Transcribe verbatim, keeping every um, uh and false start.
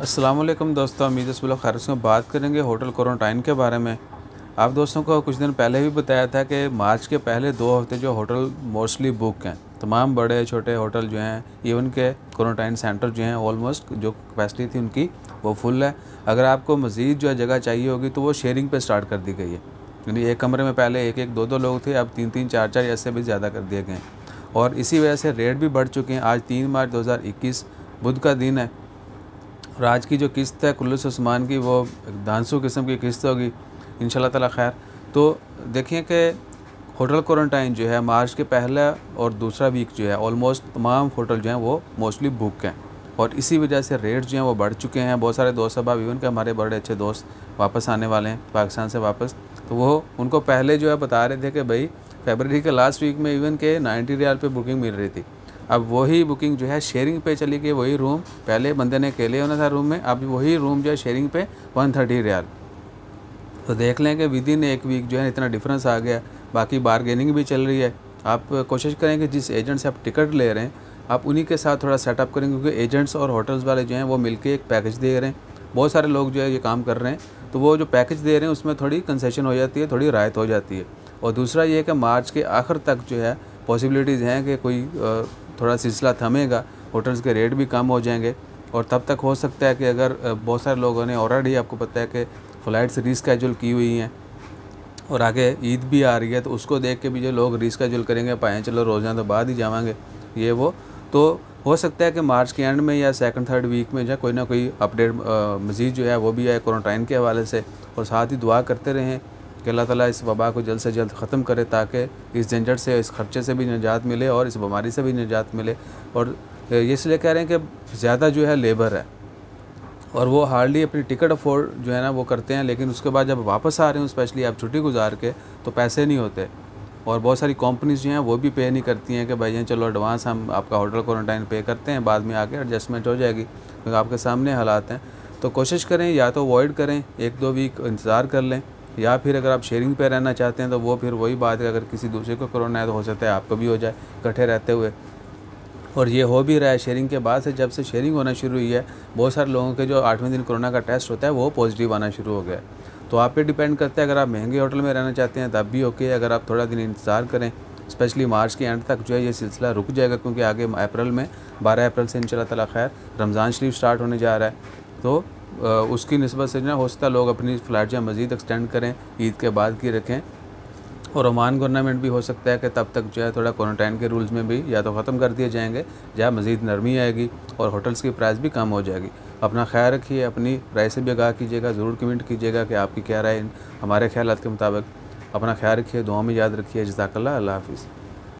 अस्सलाम वालेकुम दोस्तों, अमीद इसबुल खैर से बात करेंगे होटल क्वारंटाइन के बारे में। आप दोस्तों को कुछ दिन पहले भी बताया था कि मार्च के पहले दो हफ्ते जो होटल मोस्टली बुक हैं, तमाम बड़े छोटे होटल जो हैं, इवन के क्वारंटाइन सेंटर जो हैं, ऑलमोस्ट जो कैपेसिटी थी उनकी वो फुल है। अगर आपको मज़ीद जो है जगह चाहिए होगी तो वो शेयरिंग पर स्टार्ट कर दी गई है, यानी एक कमरे में पहले एक एक दो दो लोग थे, अब तीन तीन चार चार ऐसे भी ज़्यादा कर दिए गए और इसी वजह से रेट भी बढ़ चुके हैं। आज तीन मार्च दो हज़ार इक्कीस बुध का दिन है और आज की जो किस्त है कुल्लुस उस्मान की वो दानसू किस्म की किस्त होगी इंशाल्लाह ताला खैर। तो देखिए कि होटल क्वारंटाइन जो है मार्च के पहला और दूसरा वीक जो है ऑलमोस्ट तमाम होटल जो हैं वो मोस्टली बुक हैं और इसी वजह से रेट जो हैं वो बढ़ चुके हैं। बहुत सारे दोस्त अहबाब इवन के हमारे बड़े अच्छे दोस्त वापस आने वाले हैं पाकिस्तान से वापस, तो वो उनको पहले जो है बता रहे थे कि भाई फरवरी के लास्ट वीक में इवन के नाइन्टी रियाल पे बुकिंग मिल रही थी। अब वही बुकिंग जो है शेयरिंग पे चली गई, वही रूम पहले बंदे ने अकेले होना था रूम में, अब वही रूम जो है शेयरिंग पे वन थर्टी रियाल। तो देख लें कि विद इन एक वीक जो है इतना डिफरेंस आ गया। बाकी बारगेनिंग भी चल रही है, आप कोशिश करें कि जिस एजेंट से आप टिकट ले रहे हैं आप उन्हीं के साथ थोड़ा सेटअप करें, क्योंकि एजेंट्स और होटल्स वाले जो हैं वो मिल के एक पैकेज दे रहे हैं। बहुत सारे लोग जो है ये काम कर रहे हैं, तो वो जो पैकेज दे रहे हैं उसमें थोड़ी कंसेशन हो जाती है, थोड़ी राहत हो जाती है। और दूसरा ये कि मार्च के आखिर तक जो है पॉसिबिलिटीज़ हैं कि कोई थोड़ा सिलसिला थमेगा, होटल्स के रेट भी कम हो जाएंगे और तब तक हो सकता है कि अगर बहुत सारे लोगों ने ऑलरेडी आपको पता है कि फ़्लाइट्स रीस्केड्यूल की हुई हैं और आगे ईद भी आ रही है, तो उसको देख के भी जो लोग रीस्केड्यूल करेंगे पाएँ चलो रोज़ाना तो बाद ही जावांगे ये वो, तो हो सकता है कि मार्च के एंड में या सेकंड थर्ड वीक में जो कोई ना कोई अपडेट मज़ीद जो है वो भी आए क्वारंटाइन के हवाले से। और साथ ही दुआ करते रहें कि अल्लाह ताला इस वबा को जल्द से जल्द ख़त्म करे ताकि इस झंझट से, इस खर्चे से भी निजात मिले और इस बीमारी से भी निजात मिले। और ये इसलिए कह रहे हैं कि ज़्यादा जो है लेबर है और वो हार्डली अपनी टिकट अफोर्ड जो है ना वो करते हैं, लेकिन उसके बाद जब वापस आ रहे हैं स्पेशली आप छुट्टी गुजार के तो पैसे नहीं होते और बहुत सारी कंपनीज़ जो हैं वो भी पे नहीं करती हैं कि भाई चलो एडवांस हम आपका होटल क्वारंटाइन पे करते हैं, बाद में आके एडजस्टमेंट हो जाएगी, क्योंकि आपके सामने हालात हैं। तो कोशिश करें या तो अवॉइड करें, एक दो वीक इंतज़ार कर लें, या फिर अगर आप शेयरिंग पे रहना चाहते हैं तो वो फिर वही बात है, अगर किसी दूसरे को कोरोना है तो हो सकता है आपको भी हो जाए इकट्ठे रहते हुए। और ये हो भी रहा है शेयरिंग के बाद से, जब से शेयरिंग होना शुरू हुई है बहुत सारे लोगों के जो आठवें दिन कोरोना का टेस्ट होता है वो पॉजिटिव आना शुरू हो गया। तो आप पे डिपेंड करता है, अगर आप महंगे होटल में रहना चाहते हैं तब भी ओके, अगर आप थोड़ा दिन इंतज़ार करें स्पेशली मार्च के एंड तक जो है ये सिलसिला रुक जाएगा, क्योंकि आगे अप्रैल में बारह अप्रैल से इंशाल्लाह ताला खैर रमज़ान शरीफ स्टार्ट होने जा रहा है, तो उसकी नस्बत से ना हो सकता है लोग अपनी फ्लाइट जो मज़ीद एक्सटेंड करें, ईद के बाद की रखें। और ओमान गवर्नमेंट भी हो सकता है कि तब तक जो है थोड़ा क्वारंटाइन के रूल्स में भी या तो ख़त्म कर दिए जाएंगे या मज़ीद नरमी आएगी और होटल्स की प्राइस भी कम हो जाएगी। अपना ख्याल रखिए, अपनी राय से भी आगाह कीजिएगा, ज़रूर कमेंट कीजिएगा कि आपकी क्या राय हमारे ख्यालात के मुताबिक। अपना ख्याल रखिए, दुआ में याद रखिए, जज़ाकल्लाह, अल्लाह हाफ़िज़।